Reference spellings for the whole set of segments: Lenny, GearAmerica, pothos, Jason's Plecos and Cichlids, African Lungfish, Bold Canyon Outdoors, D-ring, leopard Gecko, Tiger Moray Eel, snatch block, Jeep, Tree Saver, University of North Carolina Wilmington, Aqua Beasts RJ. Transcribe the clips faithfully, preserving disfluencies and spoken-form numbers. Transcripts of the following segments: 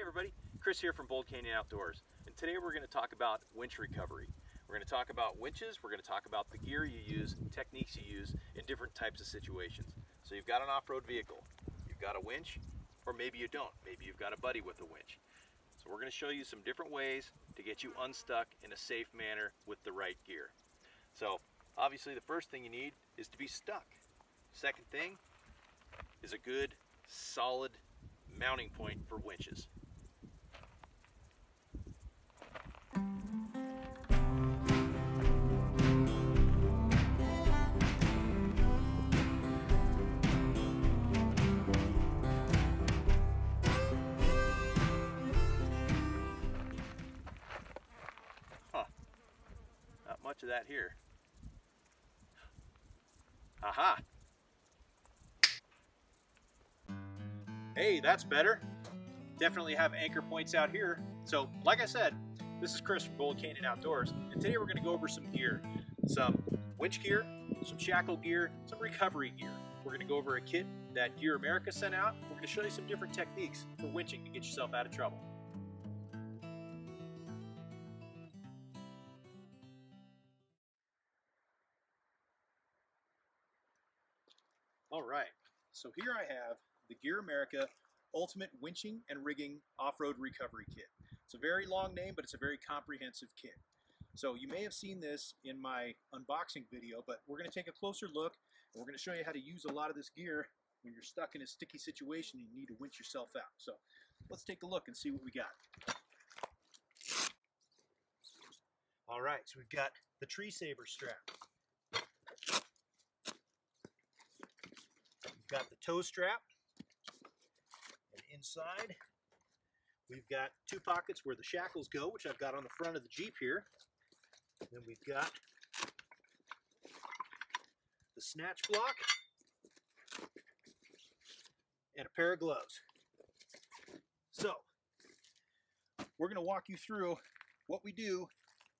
Hey everybody, Chris here from Bold Canyon Outdoors, and today we're going to talk about winch recovery. We're going to talk about winches, we're going to talk about the gear you use, techniques you use in different types of situations. So you've got an off-road vehicle, you've got a winch, or maybe you don't. Maybe you've got a buddy with a winch. So we're going to show you some different ways to get you unstuck in a safe manner with the right gear. So obviously the first thing you need is to be stuck. Second thing is a good, solid mounting point for winches. Huh, not much of that here. Aha! Hey, that's better. Definitely have anchor points out here. So, like I said, this is Chris from Bold Canyon Outdoors, and today we're going to go over some gear. Some winch gear, some shackle gear, some recovery gear. We're going to go over a kit that GearAmerica sent out. We're going to show you some different techniques for winching to get yourself out of trouble. All right, so here I have the GearAmerica Ultimate Winching and Rigging Off-Road Recovery Kit. It's a very long name, but it's a very comprehensive kit. So you may have seen this in my unboxing video, but we're gonna take a closer look, and we're gonna show you how to use a lot of this gear when you're stuck in a sticky situation and you need to winch yourself out. So let's take a look and see what we got. All right, so we've got the Tree Saver strap. We've got the toe strap. Inside, we've got two pockets where the shackles go, which I've got on the front of the Jeep here. And then we've got the snatch block and a pair of gloves. So, we're going to walk you through what we do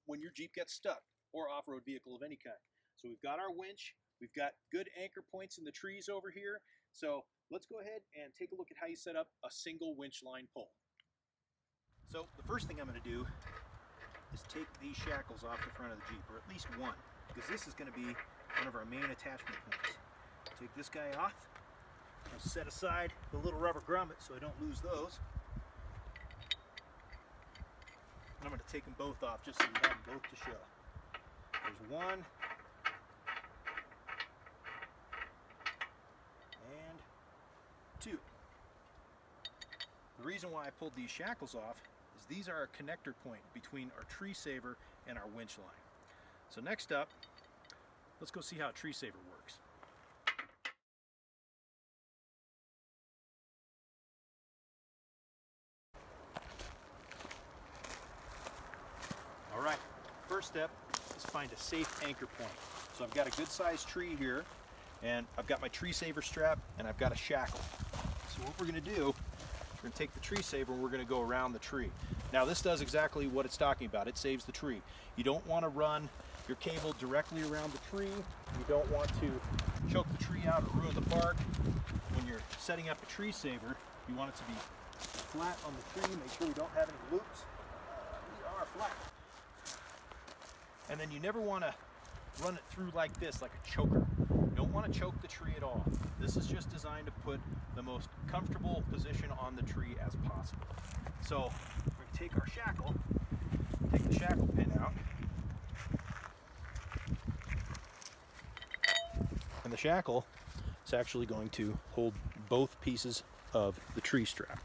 when your Jeep gets stuck, or off-road vehicle of any kind. So we've got our winch, we've got good anchor points in the trees over here. So let's go ahead and take a look at how you set up a single winch line pole. So the first thing I'm going to do is take these shackles off the front of the Jeep, or at least one, because this is going to be one of our main attachment points. Take this guy off. I'll set aside the little rubber grommet so I don't lose those. And I'm going to take them both off just so we have them both to show. There's one. Two. The reason why I pulled these shackles off is these are a connector point between our Tree Saver and our winch line. So next up, let's go see how Tree Saver works. All right, first step is find a safe anchor point. So I've got a good sized tree here, and I've got my Tree Saver strap, and I've got a shackle. So what we're gonna do, we're gonna take the Tree Saver and we're gonna go around the tree. Now this does exactly what it's talking about. It saves the tree. You don't wanna run your cable directly around the tree. You don't want to choke the tree out or ruin the bark. When you're setting up a Tree Saver, you want it to be flat on the tree. Make sure we don't have any loops. Uh, these are flat. And then you never wanna run it through like this, like a choker. Don't want to choke the tree at all. This is just designed to put the most comfortable position on the tree as possible. So we're going to take our shackle, take the shackle pin out. And the shackle is actually going to hold both pieces of the tree strap.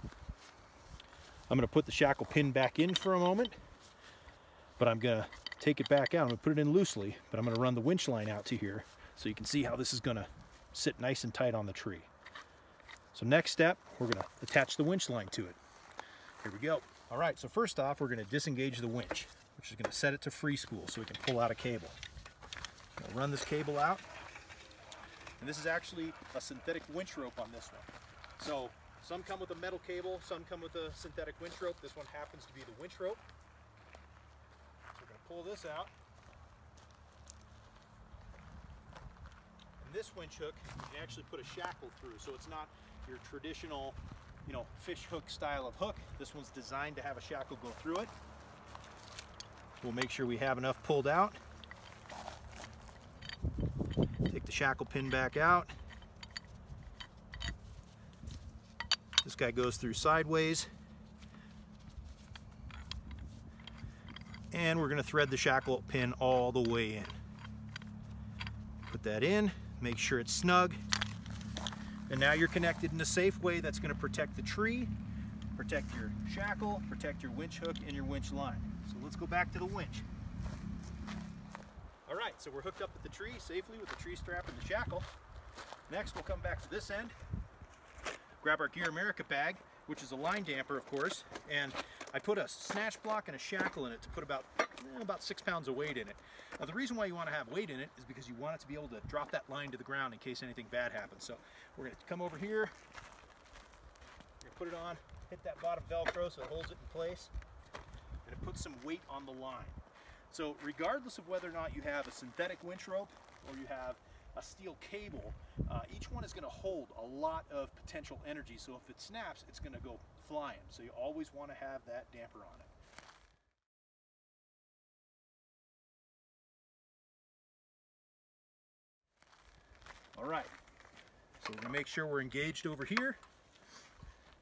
I'm going to put the shackle pin back in for a moment, but I'm going to take it back out. I'm going to put it in loosely, but I'm going to run the winch line out to here, so you can see how this is gonna sit nice and tight on the tree. So next step, we're gonna attach the winch line to it. Here we go. All right, so first off, we're gonna disengage the winch, which is gonna set it to free spool so we can pull out a cable. I'm gonna run this cable out. And this is actually a synthetic winch rope on this one. So some come with a metal cable, some come with a synthetic winch rope. This one happens to be the winch rope. So we're gonna pull this out. This winch hook you can actually put a shackle through, so it's not your traditional you know, fish hook style of hook. This one's designed to have a shackle go through it. We'll make sure we have enough pulled out. Take the shackle pin back out. This guy goes through sideways. And we're going to thread the shackle pin all the way in. Put that in, make sure it's snug. And now you're connected in a safe way that's going to protect the tree, protect your shackle, protect your winch hook and your winch line. So let's go back to the winch. All right, so we're hooked up with the tree safely with the tree strap and the shackle. Next, we'll come back to this end, grab our GearAmerica bag, which is a line damper, of course, and I put a snatch block and a shackle in it to put about, eh, about six pounds of weight in it. Now the reason why you want to have weight in it is because you want it to be able to drop that line to the ground in case anything bad happens. So we're going to come over here, we're going to put it on, hit that bottom Velcro so it holds it in place, and it puts some weight on the line. So regardless of whether or not you have a synthetic winch rope or you have a steel cable, uh, each one is going to hold a lot of potential energy, so if it snaps it's going to go flying, so you always want to have that damper on it. Alright, so we're going to make sure we're engaged over here.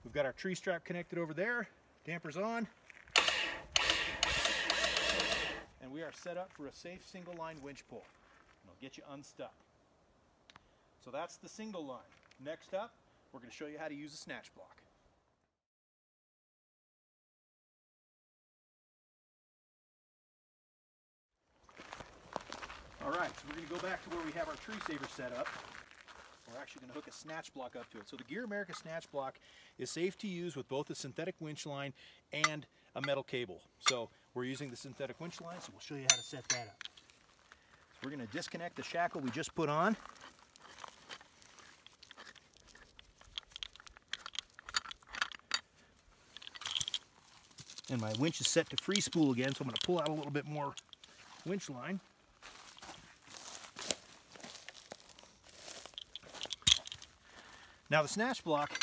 We've got our tree strap connected over there, damper's on, and we are set up for a safe single line winch pull. It'll get you unstuck. So that's the single line. Next up, we're going to show you how to use a snatch block. All right, so we're going to go back to where we have our Tree Saver set up. We're actually going to hook a snatch block up to it. So the GearAmerica snatch block is safe to use with both a synthetic winch line and a metal cable. So we're using the synthetic winch line, so we'll show you how to set that up. So we're going to disconnect the shackle we just put on. And my winch is set to free spool again, so I'm going to pull out a little bit more winch line. Now the snatch block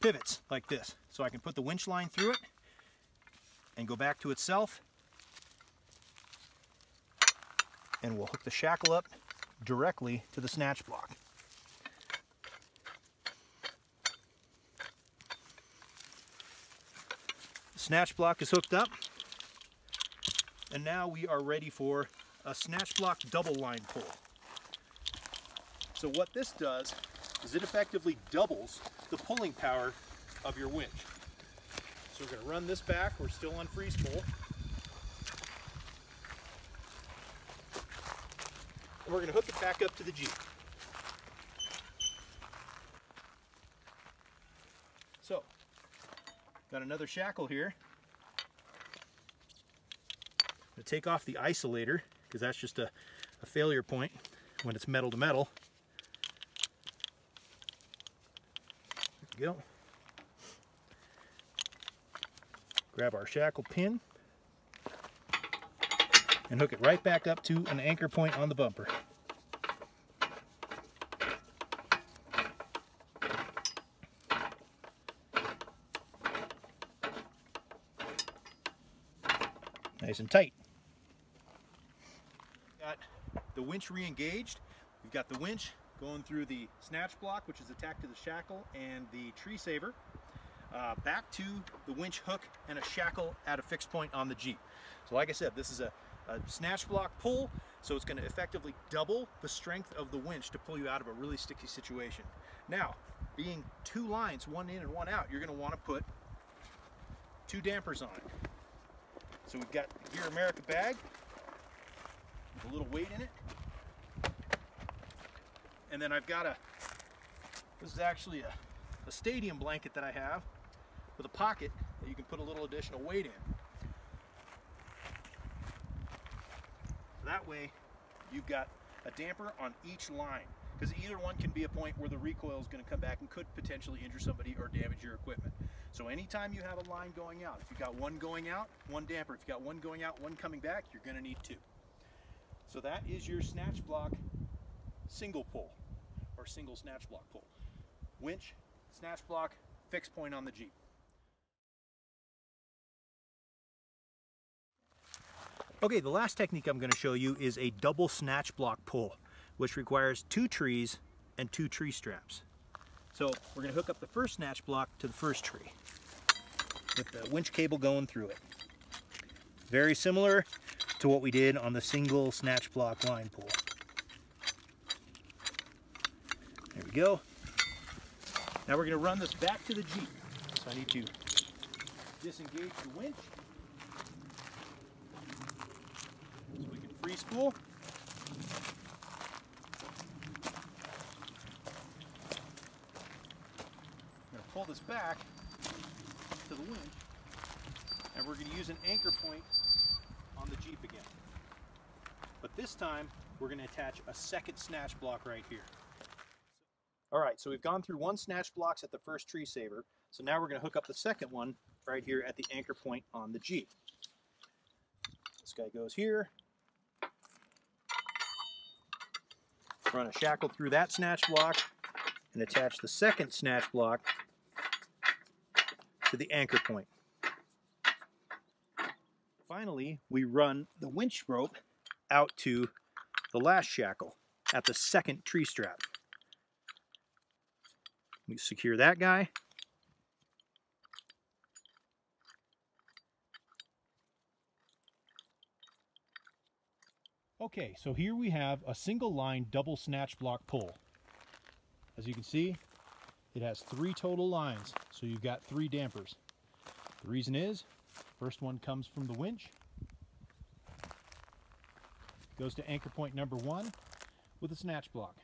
pivots like this, so I can put the winch line through it and go back to itself. And we'll hook the shackle up directly to the snatch block. Snatch block is hooked up, and now we are ready for a snatch block double line pull. So what this does is it effectively doubles the pulling power of your winch. So we're going to run this back. We're still on free spool. And we're going to hook it back up to the Jeep. So got another shackle here. I'm going to take off the isolator because that's just a, a failure point when it's metal to metal. There we go. Grab our shackle pin and hook it right back up to an anchor point on the bumper. Nice and tight. Got the winch re-engaged. We've got the winch going through the snatch block, which is attached to the shackle and the Tree Saver, uh, back to the winch hook and a shackle at a fixed point on the Jeep. So like I said, this is a, a snatch block pull, so it's going to effectively double the strength of the winch to pull you out of a really sticky situation. Now, being two lines, one in and one out, you're going to want to put two dampers on it. So we've got the GearAmerica bag with a little weight in it. And then I've got a, this is actually a, a stadium blanket that I have with a pocket that you can put a little additional weight in. So that way you've got a damper on each line, because either one can be a point where the recoil is going to come back and could potentially injure somebody or damage your equipment. So anytime you have a line going out, if you've got one going out, one damper. If you've got one going out, one coming back, you're going to need two. So that is your snatch block single pull, or single snatch block pull. Winch, snatch block, fixed point on the Jeep. Okay, the last technique I'm going to show you is a double snatch block pull, which requires two trees and two tree straps. So we're going to hook up the first snatch block to the first tree with the winch cable going through it. Very similar to what we did on the single snatch block line pull. There we go. Now we're going to run this back to the Jeep. So I need to disengage the winch so we can free spool. I'm going to pull this back to the winch, and we're going to use an anchor point on the Jeep again. But this time we're going to attach a second snatch block right here. All right, so we've gone through one snatch blocks at the first Tree Saver, so now we're going to hook up the second one right here at the anchor point on the Jeep. This guy goes here. Run a shackle through that snatch block and attach the second snatch block to the anchor point. Finally, we run the winch rope out to the last shackle at the second tree strap. We secure that guy. Okay, so here we have a single line double snatch block pull. As you can see, it has three total lines, so you've got three dampers. The reason is, first one comes from the winch, goes to anchor point number one with a snatch block.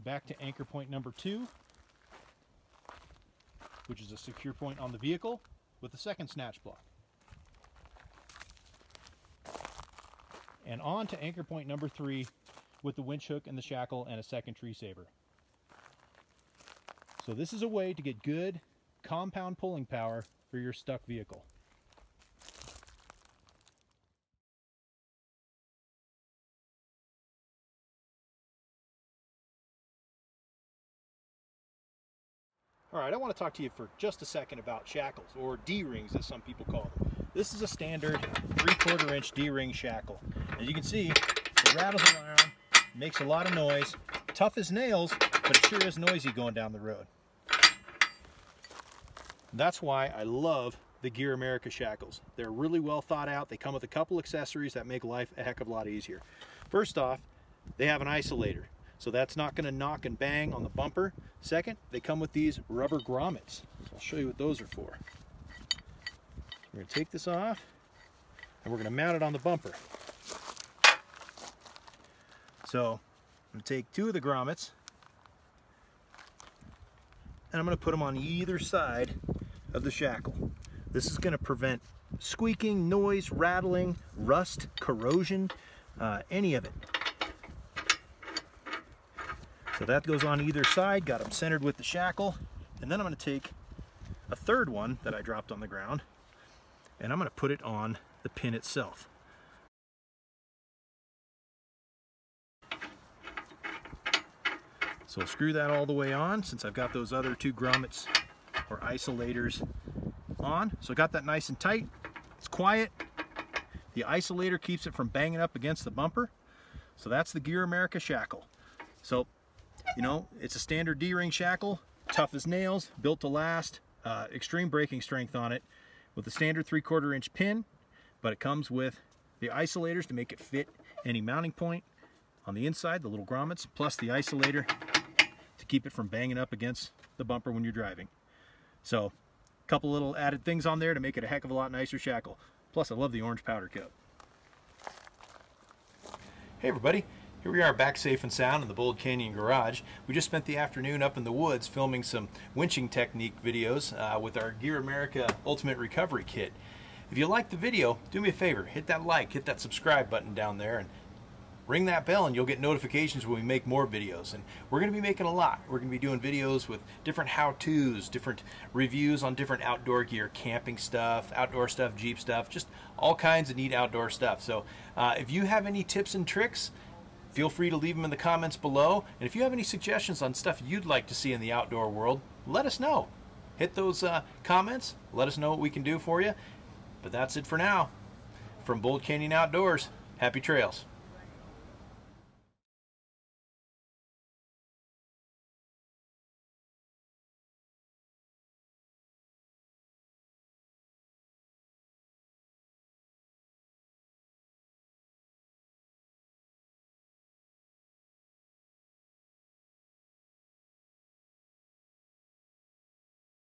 Back to anchor point number two, which is a secure point on the vehicle, with the second snatch block. And on to anchor point number three with the winch hook and the shackle and a second Tree Saver. So this is a way to get good compound pulling power for your stuck vehicle. All right, I want to talk to you for just a second about shackles, or D-rings as some people call them. This is a standard three-quarter inch D-ring shackle. As you can see, it rattles around, makes a lot of noise, tough as nails, but it sure is noisy going down the road. That's why I love the GearAmerica shackles. They're really well thought out. They come with a couple accessories that make life a heck of a lot easier. First off, they have an isolator, so that's not going to knock and bang on the bumper. Second, they come with these rubber grommets. I'll show you what those are for. We're going to take this off, and we're going to mount it on the bumper. So I'm going to take two of the grommets, and I'm going to put them on either side of the shackle. This is going to prevent squeaking, noise, rattling, rust, corrosion, uh, any of it. So that goes on either side, got them centered with the shackle, and then I'm going to take a third one that I dropped on the ground, and I'm going to put it on the pin itself. So screw that all the way on, since I've got those other two grommets or isolators on. So I got that nice and tight, it's quiet, the isolator keeps it from banging up against the bumper. So that's the GearAmerica shackle. So, you know, it's a standard D-ring shackle, tough as nails, built to last, uh, extreme braking strength on it, with a standard three-quarter inch pin, but it comes with the isolators to make it fit any mounting point on the inside, the little grommets, plus the isolator to keep it from banging up against the bumper when you're driving. So, a couple little added things on there to make it a heck of a lot nicer shackle. Plus, I love the orange powder coat. Hey everybody. Here we are back safe and sound in the Bold Canyon garage. We just spent the afternoon up in the woods filming some winching technique videos uh, with our GearAmerica Ultimate Recovery Kit. If you liked the video, do me a favor, hit that like, hit that subscribe button down there, and ring that bell and you'll get notifications when we make more videos. And we're going to be making a lot. We're going to be doing videos with different how-tos, different reviews on different outdoor gear, camping stuff, outdoor stuff, Jeep stuff, just all kinds of neat outdoor stuff. So uh, if you have any tips and tricks, Feel free to leave them in the comments below, and if you have any suggestions on stuff you'd like to see in the outdoor world, let us know. Hit those uh, comments, let us know what we can do for you. But that's it for now. From Bold Canyon Outdoors, happy trails.